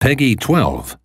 Peggy 12.